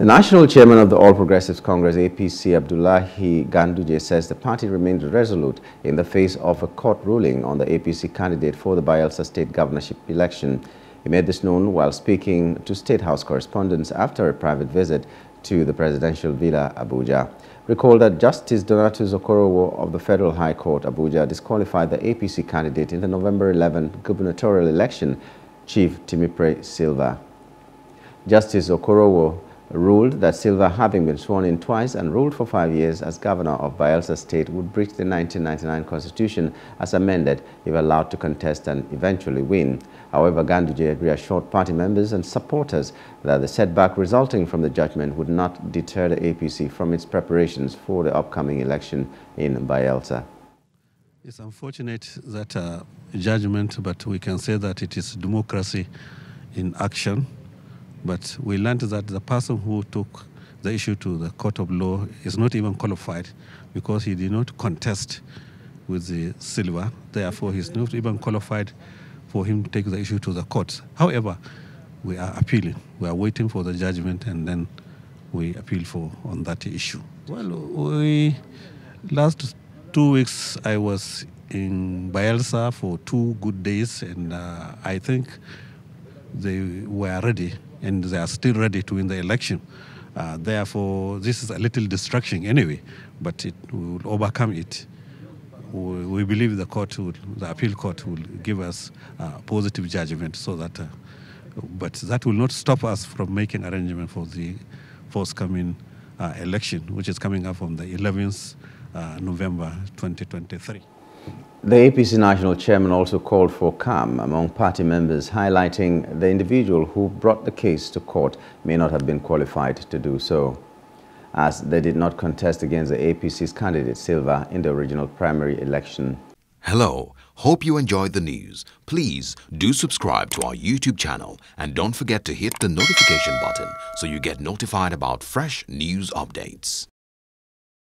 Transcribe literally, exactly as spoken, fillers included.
The national chairman of the All Progressives Congress, A P C, Abdullahi Ganduje, says the party remained resolute in the face of a court ruling on the A P C candidate for the Bayelsa State governorship election. He made this known while speaking to State House correspondents after a private visit to the presidential villa, Abuja. Recall that Justice Donatus Okorowo of the Federal High Court, Abuja, disqualified the A P C candidate in the November eleventh gubernatorial election, Chief Timipre Sylva. Justice Okorowo ruled that Sylva, having been sworn in twice and ruled for five years as governor of Bayelsa State, would breach the nineteen ninety-nine constitution as amended if allowed to contest and eventually win. However, Ganduje reassured party members and supporters that the setback resulting from the judgment would not deter the A P C from its preparations for the upcoming election in Bayelsa. It's unfortunate that uh, judgment, but we can say that it is democracy in action. But we learned that the person who took the issue to the court of law is not even qualified because he did not contest with the Sylva. Therefore, he's not even qualified for him to take the issue to the courts. However, we are appealing. We are waiting for the judgment and then we appeal for on that issue. Well, we, last two weeks I was in Bayelsa for two good days, and uh, I think they were ready, and they are still ready to win the election. Uh, therefore, this is a little distraction anyway, but it will overcome it. We, we believe the court, will, the appeal court, will give us a positive judgment. So that, uh, but that will not stop us from making arrangement for the forthcoming uh, election, which is coming up on the eleventh uh, November, twenty twenty-three. The A P C national chairman also called for calm among party members, highlighting the individual who brought the case to court may not have been qualified to do so, as they did not contest against the A P C's candidate Sylva in the original primary election. Hello, hope you enjoyed the news. Please do subscribe to our YouTube channel and don't forget to hit the notification button so you get notified about fresh news updates.